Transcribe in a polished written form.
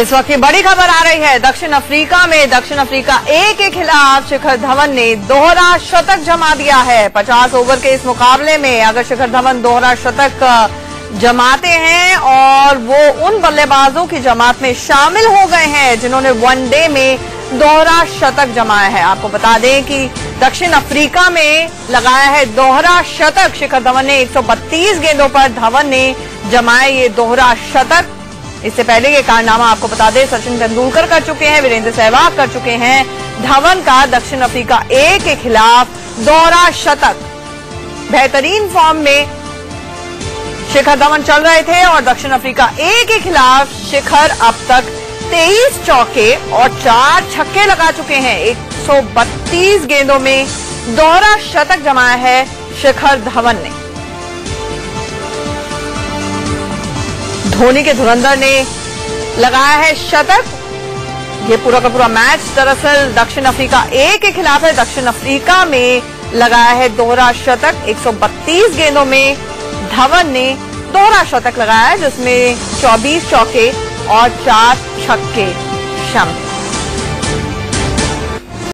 इस वक्त की बड़ी खबर आ रही है दक्षिण अफ्रीका ए के खिलाफ शिखर धवन ने दोहरा शतक जमा दिया है। 50 ओवर के इस मुकाबले में अगर शिखर धवन दोहरा शतक जमाते हैं और वो उन बल्लेबाजों की जमात में शामिल हो गए हैं जिन्होंने वनडे में दोहरा शतक जमाया है। आपको बता दें कि दक्षिण अफ्रीका में लगाया है दोहरा शतक। शिखर धवन ने 132 गेंदों पर धवन ने जमाए ये दोहरा शतक। इससे पहले ये कारनामा आपको बता दें सचिन तेंदुलकर कर चुके हैं, वीरेंद्र सहवाग कर चुके हैं। धवन का दक्षिण अफ्रीका ए के खिलाफ दोहरा शतक। बेहतरीन फॉर्म में शिखर धवन चल रहे थे और दक्षिण अफ्रीका ए के खिलाफ शिखर अब तक 23 चौके और 4 छक्के लगा चुके हैं। 132 गेंदों में दोहरा शतक जमाया है शिखर धवन ने। धोनी के धुरंधर ने लगाया है शतक। ये पूरा का पूरा मैच दरअसल दक्षिण अफ्रीका ए के खिलाफ है। दक्षिण अफ्रीका में लगाया है दोहरा शतक। 132 गेंदों में धवन ने दोहरा शतक लगाया है जिसमें 24 चौके और 4 छक्के शामिल।